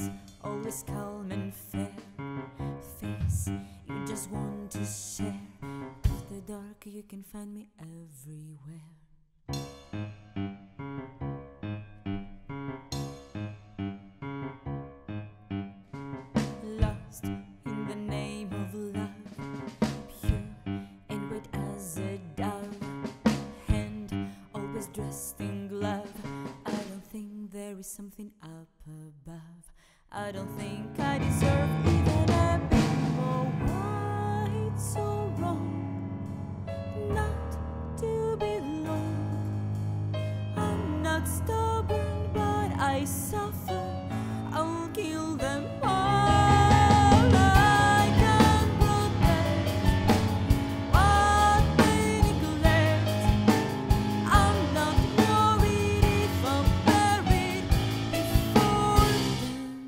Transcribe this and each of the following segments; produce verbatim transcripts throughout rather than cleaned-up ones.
eyes, always calm and fair face you just want to share. After dark you can find me everywhere. Lost in the name of love, pure and white as a dove, hand always dressed in glove. I don't think there is something up above. I don't think I deserve even a bit more. Why it's so wrong not to belong. I'm not stubborn, but I suffer. I'll kill them all. I can't protect what panic left. I'm not worried if I'm buried before them.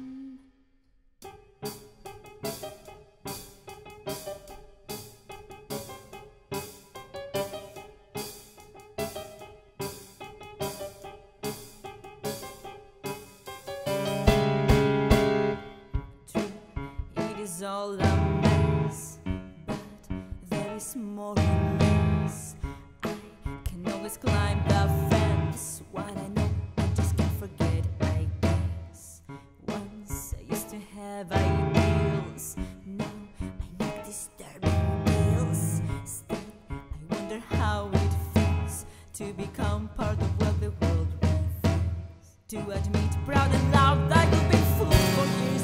It's all a mess, but there is more in this. I can always climb the fence. What I know, I just can't forget, I guess. Once I used to have ideals, now I make disturbing deals. Still, I wonder how it feels to become part of what the world reveals. To admit proud and loud that you've been fooled for years.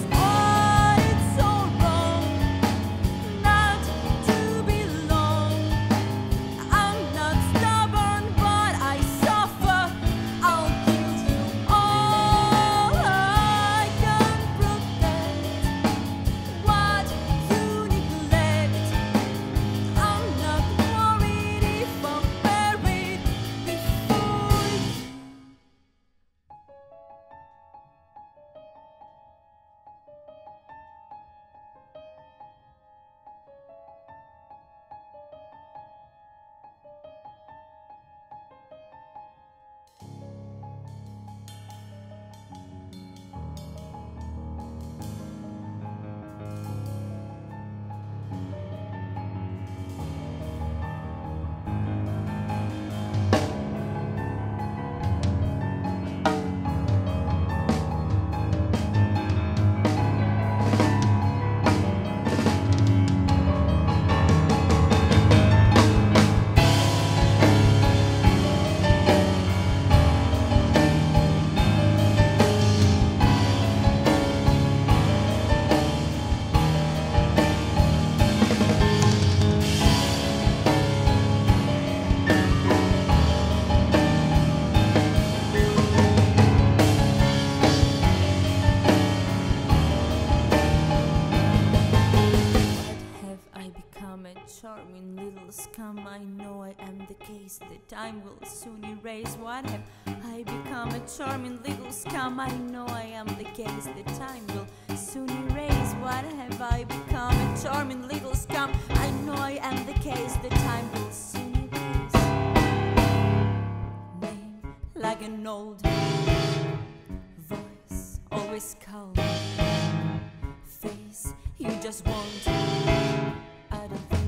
Charming little scum, I know I am the case. The time will soon erase. What have I become? A charming little scum, I know I am the case. The time will soon erase. What have I become? A charming little scum, I know I am the case. The time will soon erase. Name like an old voice, always calm. Face you just want to. I don't think